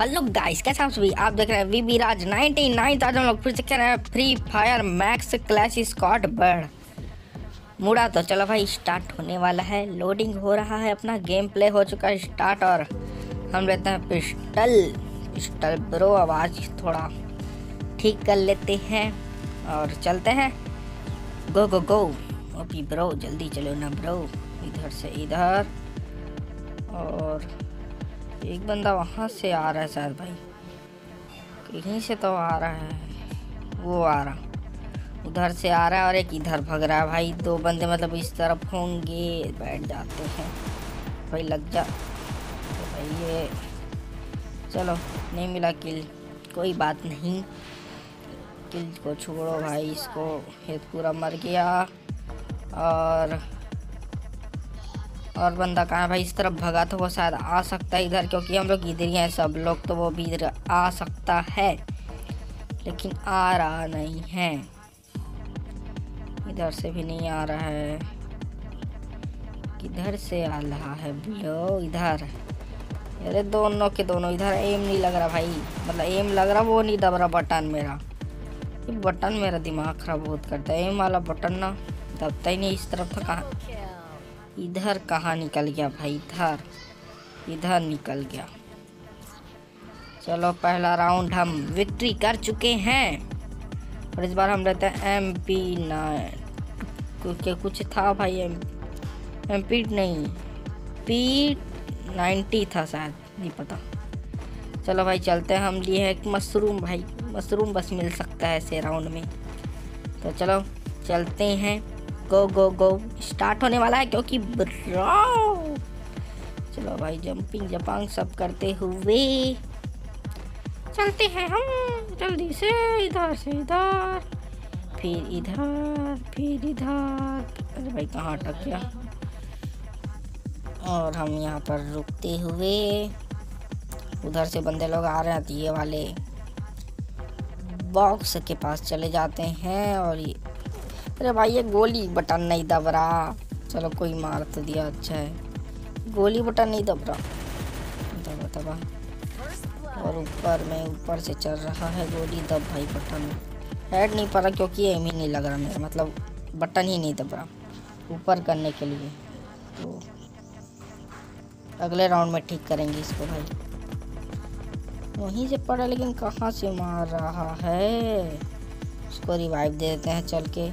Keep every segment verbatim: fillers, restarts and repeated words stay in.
Hello guys, कैसे आप सभी? आप देख रहे हैं वीबी राज नाइंटी नाइन। आज हम लोग फिर से कह रहे हैं free fire max clash squad Bermuda. तो चलो भाई, स्टार्ट होने वाला है, लोडिंग हो रहा है, अपना गेम प्ले हो चुका है स्टार्ट। और हम लेते हैं पिस्टल पिस्टल ब्रो। आवाज़ थोड़ा ठीक कर लेते हैं और चलते हैं। गो गो गो ओपी ब्रो, जल्दी चलो ना ब्रो। इधर से इधर, और एक बंदा वहाँ से आ रहा है सर भाई, यहीं से तो आ रहा है, वो आ रहा उधर से आ रहा है और एक इधर भग रहा है भाई। दो बंदे मतलब इस तरफ होंगे। बैठ जाते हैं भाई, लग जा तो भाई। ये चलो नहीं मिला किल, कोई बात नहीं, किल को छोड़ो भाई। इसको खेत पूरा मर गया। और और बंदा कहाँ भाई? इस तरफ भगा तो वो शायद आ सकता है इधर, क्योंकि हम लोग इधर ही हैं सब लोग, तो वो भी इधर आ सकता है, लेकिन आ रहा नहीं है। इधर से भी नहीं आ रहा है, इधर से आ रहा है ब्लो। इधर, अरे दोनों के दोनों इधर। एम नहीं लग रहा भाई, मतलब एम लग रहा, वो नहीं दब रहा बटन मेरा। ये बटन मेरा दिमाग खराब बहुत करता है, एम वाला बटन ना दबता ही नहीं। इस तरफ तो कहाँ, इधर कहाँ निकल गया भाई? इधर इधर निकल गया। चलो पहला राउंड हम विक्ट्री कर चुके हैं। और इस बार हम लेते हैं एम पी नाइन, कुछ था भाई, एम एम पी नहीं, पी नाइन्टी था शायद, नहीं पता। चलो भाई चलते हैं। हम लिए हैं एक मशरूम भाई, मशरूम बस मिल सकता है ऐसे राउंड में, तो चलो चलते हैं। गो गो गो स्टार्ट होने वाला है, क्योंकि ब्रो चलो भाई, जंपिंग जपांग सब करते हुए चलते हैं हम जल्दी से। इधर से इधर, फिर इधर, फिर इधर। अरे भाई कहाँ अटक गया? और हम यहाँ पर रुकते हुए, उधर से बंदे लोग आ रहे हैं, ये वाले बॉक्स के पास चले जाते हैं। और ये अरे भाई, ये गोली बटन नहीं दब रहा। चलो कोई मार तो दिया, अच्छा है। गोली बटन नहीं दब रहा, दबा दबा। और ऊपर में, ऊपर से चल रहा है गोली। दब भाई बटन, हेड नहीं पड़ा, क्योंकि एम ही नहीं लग रहा मेरा, मतलब बटन ही नहीं दब रहा ऊपर करने के लिए। तो अगले राउंड में ठीक करेंगे इसको भाई। वहीं से पड़ा, लेकिन कहाँ से मार रहा है? उसको रिवाइव दे देते हैं चल के,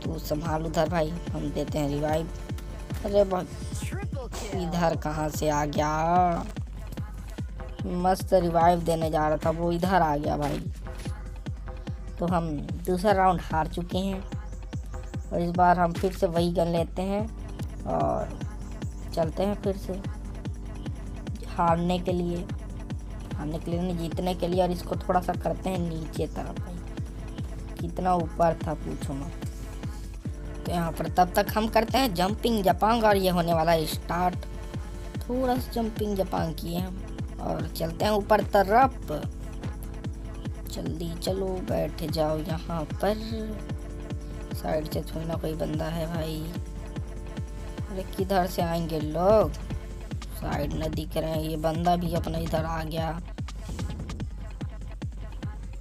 तो संभाल उधर भाई। हम देते हैं रिवाइव। अरे भाई इधर कहाँ से आ गया? मस्त रिवाइव देने जा रहा था वो, इधर आ गया भाई। तो हम दूसरा राउंड हार चुके हैं। और इस बार हम फिर से वही गन लेते हैं और चलते हैं फिर से हारने के लिए, हारने के लिए नहीं, जीतने के लिए। और इसको थोड़ा सा करते हैं नीचे तरफ भाई, कितना ऊपर था पूछो मत। तो यहाँ पर तब तक हम करते हैं जंपिंग जपांग, और ये होने वाला है स्टार्ट। थोड़ा सा जंपिंग जपांग किए हम और चलते हैं ऊपर तरफ। जल्दी चलो, बैठ जाओ यहाँ पर। साइड से छूना कोई बंदा है भाई। अरे किधर से आएंगे लोग? साइड न दिख रहे हैं। ये बंदा भी अपना इधर आ गया।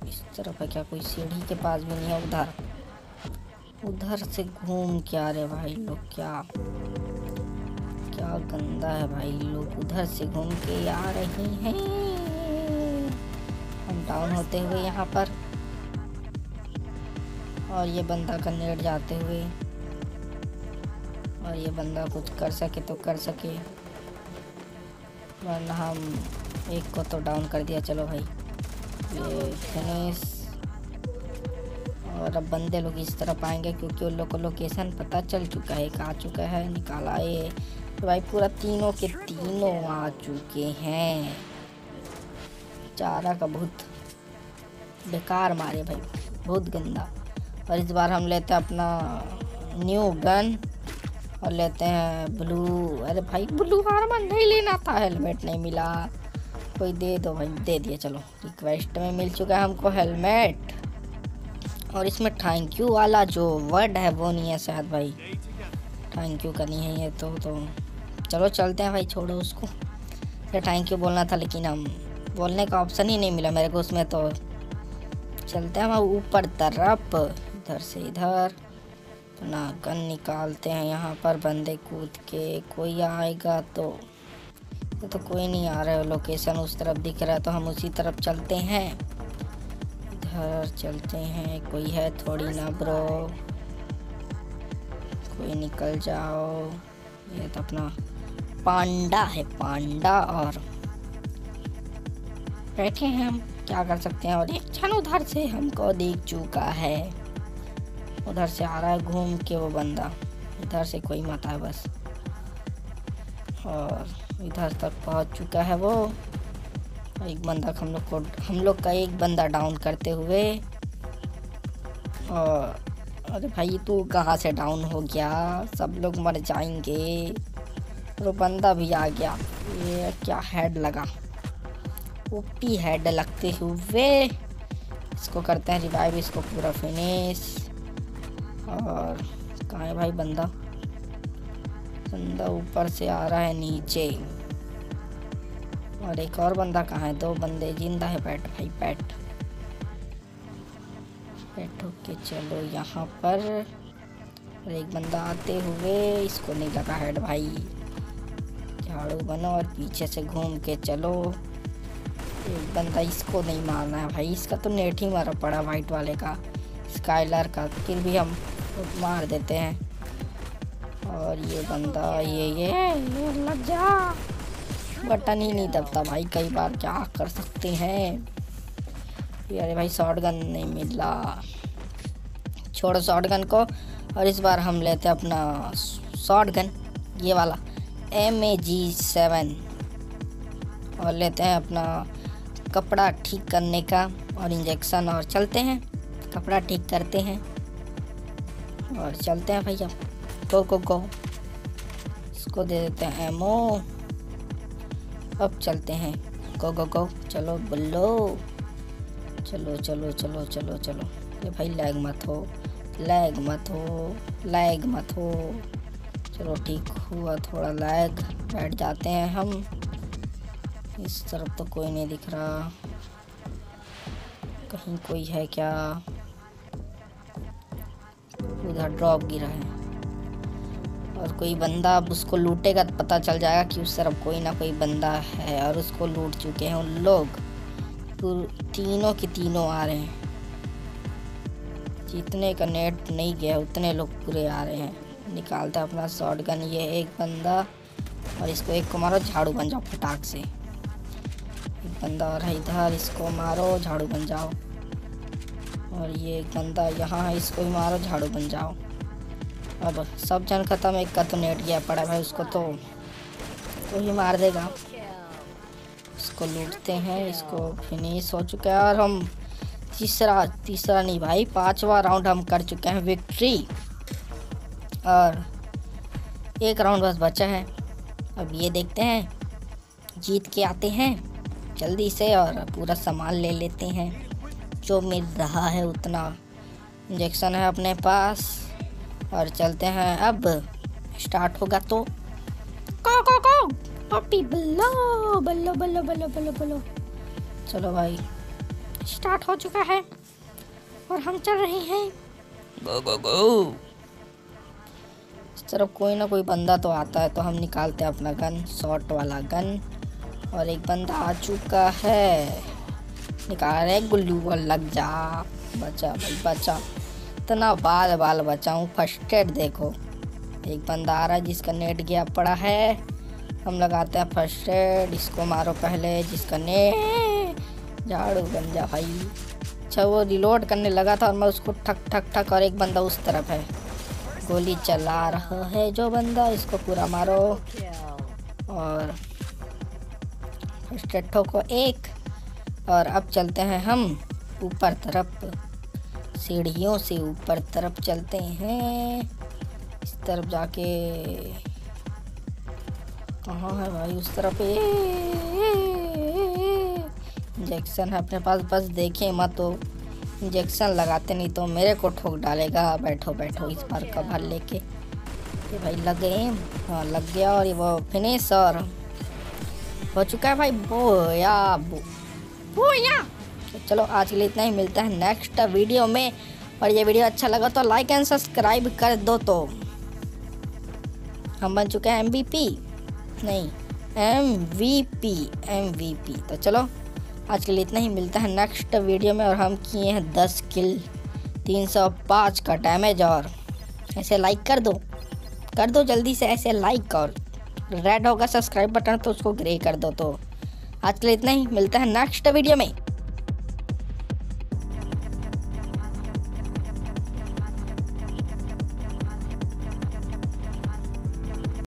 इस तरफ है क्या? कोई सीढ़ी के पास भी नहीं है। उधर उधर से घूम क्या रहे भाई लोग? क्या क्या गंदा है भाई, लोग उधर से घूम के आ रहे हैं। हम डाउन होते हुए यहाँ पर, और ये बंदा कनेक्ट जाते हुए। और ये बंदा कुछ कर सके तो कर सके, वरना हम एक को तो डाउन कर दिया। चलो भाई ये फिनिश। और अब बंदे लोग इस तरफ आएंगे, क्योंकि उन लोग को लोकेशन पता चल चुका है। एक आ चुका है, निकाला है तो भाई। पूरा तीनों के तीनों आ चुके हैं। चारा का बहुत बेकार मारे भाई, बहुत गंदा। और इस बार हम लेते हैं अपना न्यू गन और लेते हैं ब्लू। अरे भाई ब्लू हार्मन नहीं लेना था, हेलमेट नहीं मिला। कोई दे दो भाई, दे दिया। चलो रिक्वेस्ट में मिल चुका है हमको हेलमेट। और इसमें थैंक यू वाला जो वर्ड है वो नहीं है शायद भाई, थैंक यू का नहीं है ये तो। तो चलो चलते हैं भाई, छोड़ो उसको। से थैंक यू बोलना था, लेकिन हम बोलने का ऑप्शन ही नहीं मिला मेरे को उसमें। तो चलते हैं हम ऊपर तरफ, इधर से इधर अपना गन निकालते हैं। यहाँ पर बंदे कूद के कोई आएगा तो तो कोई नहीं आ रहा है, लोकेशन उस तरफ दिख रहा है तो हम उसी तरफ चलते हैं। इधर चलते हैं, कोई है थोड़ी ना ब्रो, कोई निकल जाओ। ये तो अपना पांडा है, पांडा, और बैठे हैं हम, क्या कर सकते हैं। और एक छन उधर से हमको देख चुका है, उधर से आ रहा है घूम के वो बंदा, इधर से कोई मत आए बस। और इधर तक पहुंच चुका है वो, एक बंदा हम लोग को हम लोग का एक बंदा डाउन करते हुए। और अरे भाई तू कहाँ से डाउन हो गया, सब लोग मर जाएंगे। वो बंदा भी आ गया, ये क्या हेड लगा, ओपी हेड लगते हुए। इसको करते हैं रिवाइव, इसको पूरा फिनिश। और कहाँ है भाई बंदा, बंदा ऊपर से आ रहा है नीचे। और एक और बंदा कहाँ है, दो बंदे जिंदा है। बैठ भाई बैठ, बैठो के चलो यहाँ पर। और एक बंदा आते हुए, इसको नहीं लगा हेड भाई, झाड़ू बनो और पीछे से घूम के चलो। एक बंदा, इसको नहीं मारना है भाई, इसका तो नेट ही मारा पड़ा वाइट वाले का, स्काइलर का, फिर भी हम मार देते हैं। और ये बंदा ये ये, ये लग जा, बटन ही नहीं दबता भाई, कई बार क्या कर सकते हैं। अरे भाई शॉटगन नहीं मिला, छोड़ो शॉटगन को। और इस बार हम लेते हैं अपना शॉटगन, ये वाला एम ए जी सेवन, और लेते हैं अपना कपड़ा ठीक करने का और इंजेक्शन। और चलते हैं कपड़ा ठीक करते हैं और चलते हैं भैया। गो गो गो, इसको दे देते हैं एमओ। अब चलते हैं, गो गो गो, चलो बुल्लो, चलो चलो चलो चलो चलो। ये भाई लैग मत हो, लैग मत हो, लैग मत हो। चलो ठीक हुआ थोड़ा लैग, बैठ जाते हैं हम। इस तरफ तो कोई नहीं दिख रहा, कहीं कोई है क्या, उधर ड्रॉप गिरा है। और कोई बंदा, अब उसको लूटेगा तो पता चल जाएगा कि उस तरफ कोई ना कोई बंदा है। और उसको लूट चुके हैं उन लोग, तीनों के तीनों आ रहे हैं। जितने का नेट नहीं गया उतने लोग पूरे आ रहे हैं। निकालता अपना शॉटगन, ये एक बंदा, और इसको एक को मारो, झाड़ू बन जाओ फटाक से। एक बंदा और है इधर, इसको मारो झाड़ू बन जाओ। और ये एक बंदा यहाँ है, इसको भी मारो झाड़ू बन जाओ। अब सब जन खत्म, एक का तो नेट गया पड़ा भाई, उसको तो कोई तो मार देगा। इसको लूटते हैं, इसको फिनिश हो चुका है। और हम तीसरा तीसरा नहीं भाई पाँचवा राउंड हम कर चुके हैं विक्ट्री। और एक राउंड बस बचा है, अब ये देखते हैं जीत के आते हैं जल्दी से और पूरा सामान ले लेते हैं जो मिल रहा है उतना। इंजेक्शन है अपने पास और चलते हैं, अब स्टार्ट होगा तो को को को पप्पी बल्लो बल्लो बल्लो बल्लो बल्लो बल्लो। चलो भाई स्टार्ट हो चुका है और हम चल रहे हैं, गो गो गो। इस तरफ कोई ना कोई बंदा तो आता है, तो हम निकालते हैं अपना गन, शॉट वाला गन। और एक बंदा आ चुका है, निकाल रहे गुल्लू और लग जा, बचा भाई बचा, इतना बाल बाल बचाऊँ। फर्स्ट एड देखो, एक बंदा आ रहा है जिसका नेट गया पड़ा है, हम लगाते हैं फर्स्ट एड। इसको मारो पहले जिसका नेट, झाड़ू बन जा भाई। अच्छा वो रिलोड करने लगा था और मैं उसको ठक ठक ठक। और एक बंदा उस तरफ है, गोली चला रहा है जो बंदा, इसको पूरा मारो। और स्टेटो को एक। और अब चलते हैं हम ऊपर तरफ, सीढ़ियों से ऊपर तरफ चलते हैं। इस तरफ जाके कहाँ है भाई, उस तरफ। इंजेक्शन है अपने पास, बस देखें मत तो इंजेक्शन लगाते, नहीं तो मेरे को ठोक डालेगा। बैठो बैठो, इस बार का भार लेके। ये भाई लग गए, हाँ लग गया। और ये वो फिनिश, और हो चुका है भाई बोया बोया। तो चलो आज के लिए इतना ही, मिलता है नेक्स्ट वीडियो में। और ये वीडियो अच्छा लगा तो लाइक एंड सब्सक्राइब कर दो। तो हम बन चुके हैं एमवीपी नहीं एमवीपी एमवीपी। तो चलो आज के लिए इतना ही, मिलता है नेक्स्ट वीडियो में। और हम किए हैं दस किल तीन सौ पाँच का डैमेज। और ऐसे लाइक कर दो कर दो जल्दी से ऐसे लाइक। और रेड होगा सब्सक्राइब बटन तो उसको ग्रे कर दो। तो आज के लिए इतना ही, मिलता है नेक्स्ट वीडियो में।